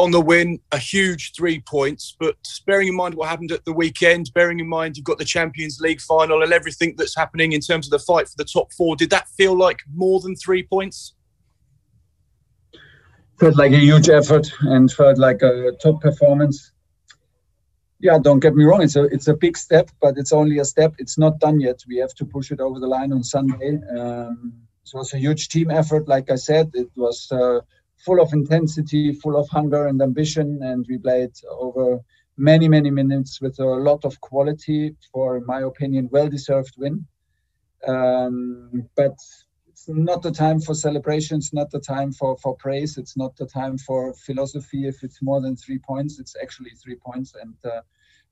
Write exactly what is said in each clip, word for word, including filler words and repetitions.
on the win, a huge three points. But bearing in mind what happened at the weekend, bearing in mind you've got the Champions League final and everything that's happening in terms of the fight for the top four, did that feel like more than three points? Felt like a huge effort and felt like a top performance. Yeah, don't get me wrong. It's a it's a big step, but it's only a step. It's not done yet. We have to push it over the line on Sunday. Um, so it was a huge team effort. Like I said, it was uh, full of intensity, full of hunger and ambition. And we played over many, many minutes with a lot of quality for, in my opinion, well-deserved win. Um, but it's not the time for celebrations, not the time for, for praise. It's not the time for philosophy. If it's more than three points, it's actually three points. And uh,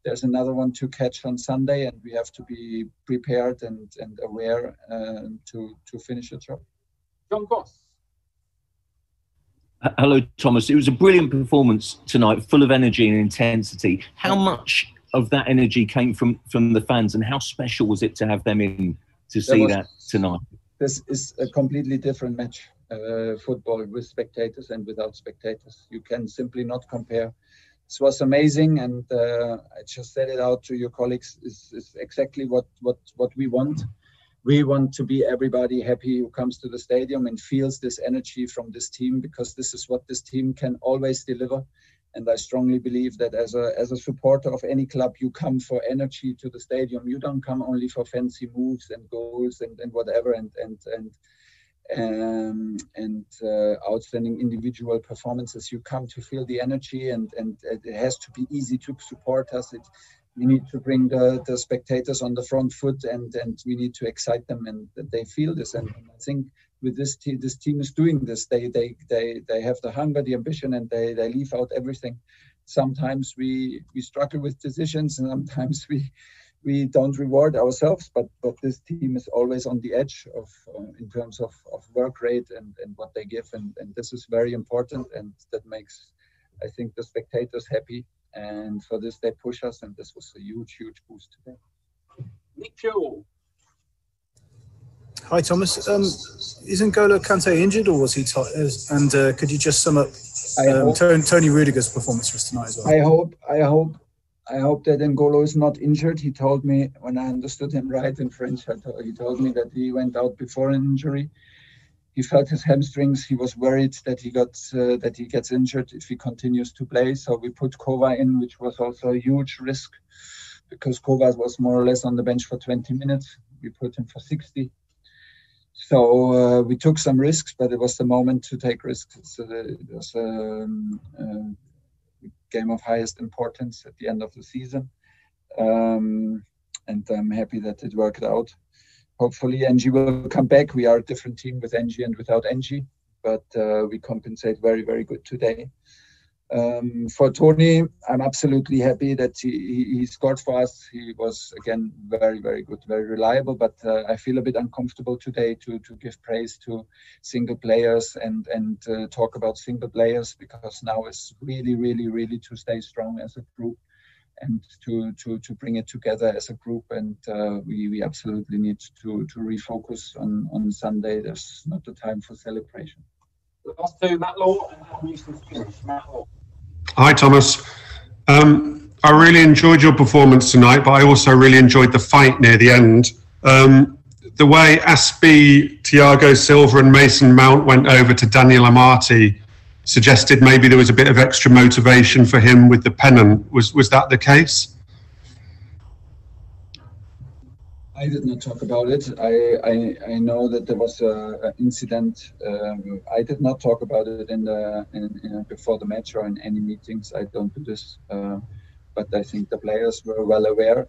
there's another one to catch on Sunday, and we have to be prepared and, and aware uh, to, to finish the job. John Goss. Hello, Thomas. It was a brilliant performance tonight, full of energy and intensity. How much of that energy came from, from the fans, and how special was it to have them in to see that tonight? This is a completely different match, uh, football with spectators and without spectators. You can simply not compare. This was amazing, and uh, I just said it out to your colleagues. It's, it's exactly what, what, what we want. We want to be everybody happy who comes to the stadium and feels this energy from this team, because this is what this team can always deliver. And I strongly believe that as a as a supporter of any club, you come for energy to the stadium. You don't come only for fancy moves and goals and, and whatever and and and um, and uh, outstanding individual performances. You come to feel the energy, and and it has to be easy to support us. It, We need to bring the, the spectators on the front foot, and, and we need to excite them, and they feel this. And I think with this team, this team is doing this. They they they they have the hunger, the ambition, and they, they leave out everything. Sometimes we, we struggle with decisions, and sometimes we we don't reward ourselves. But but this team is always on the edge of uh, in terms of, of work rate and, and what they give, and, and this is very important, and that makes, I think, the spectators happy. And for this, they push us, and this was a huge, huge boost today. Nick Joel. Hi, Thomas. Um, is N'Golo Kanté injured, or was he tired? And uh, could you just sum up um, Tony, Tony Rudiger's performance for us tonight as well? I hope, I hope, I hope that N'Golo is not injured. He told me, when I understood him right in French, he told me that he went out before an injury. He felt his hamstrings. He was worried that he got uh, that he gets injured if he continues to play. So we put Kovac in, which was also a huge risk, because Kovac was more or less on the bench for twenty minutes. We put him for sixty. So uh, we took some risks, but it was the moment to take risks. So it was a, a game of highest importance at the end of the season, um, and I'm happy that it worked out. Hopefully, N'Golo will come back. We are a different team with N'Golo and without N'Golo, but uh, we compensate very, very good today. Um, for Tony, I'm absolutely happy that he, he scored for us. He was, again, very, very good, very reliable, but uh, I feel a bit uncomfortable today to, to give praise to single players and, and uh, talk about single players, because now it's really, really, really to stay strong as a group and to, to, to bring it together as a group. And uh, we, we absolutely need to, to refocus on, on Sunday. There's not the time for celebration. The last two, Matt Law and Tom Houston. Matt Law. Hi, Thomas. Um, I really enjoyed your performance tonight, but I also really enjoyed the fight near the end. Um, the way Aspie, Tiago Silva and Mason Mount went over to Daniel Amati suggested maybe there was a bit of extra motivation for him with the pennant. Was was that the case? I did not talk about it. I I, I know that there was an incident. Um, I did not talk about it in the in, in, before the match or in any meetings. I don't do this, uh, but I think the players were well aware.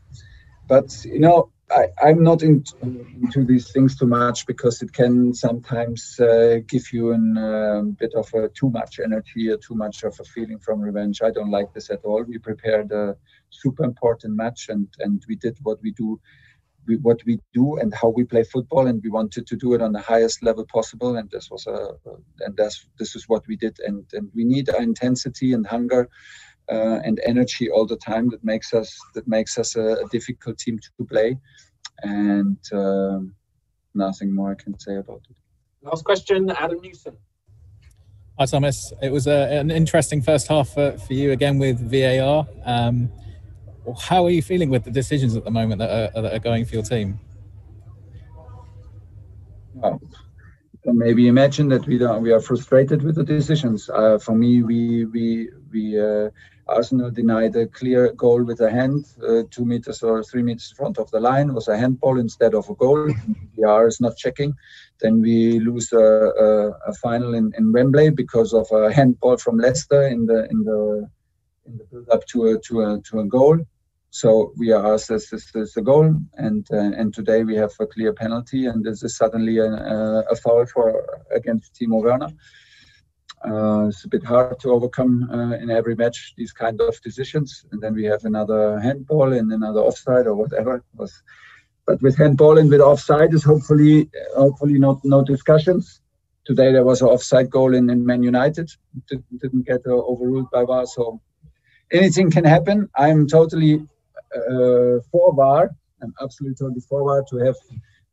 But you know, I, I'm not into, into these things too much, because it can sometimes uh, give you a um, bit of a too much energy or too much of a feeling from revenge. I don't like this at all. We prepared a super important match, and, and we did what we do, we, what we do, and how we play football, and we wanted to do it on the highest level possible. And this was a, and that's this is what we did. And and we need our intensity and hunger. Uh, and energy all the time. That makes us that makes us a, a difficult team to play, and uh, nothing more I can say about it. Last question, Adam Newson. Hi Thomas, it was a, an interesting first half for, for you again with V A R. Um, how are you feeling with the decisions at the moment that are, that are going for your team? Well, maybe imagine that we don't, we are frustrated with the decisions. Uh, for me, we we we uh, Arsenal denied a clear goal with a hand, uh, two meters or three meters in front of the line, was a handball instead of a goal. V A R is not checking. Then we lose a, a, a final in, in Wembley because of a handball from Leicester in the in the in the build up to a to a to a goal. So we are asked, this is the goal, and uh, and today we have a clear penalty, and this is suddenly a, a foul for against Timo Werner. Uh, it's a bit hard to overcome uh, in every match these kind of decisions, and then we have another handball and another offside or whatever it was. But with handball and with offside is hopefully hopefully not no discussions. Today there was an offside goal in, in Man United, Did, didn't get uh, overruled by V A R, so anything can happen. I'm totally Uh, for V A R, I'm absolutely totally for V A R to have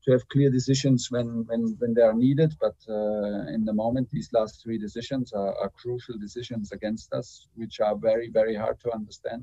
to have clear decisions when when when they are needed. But uh, in the moment, these last three decisions are, are crucial decisions against us, which are very very hard to understand.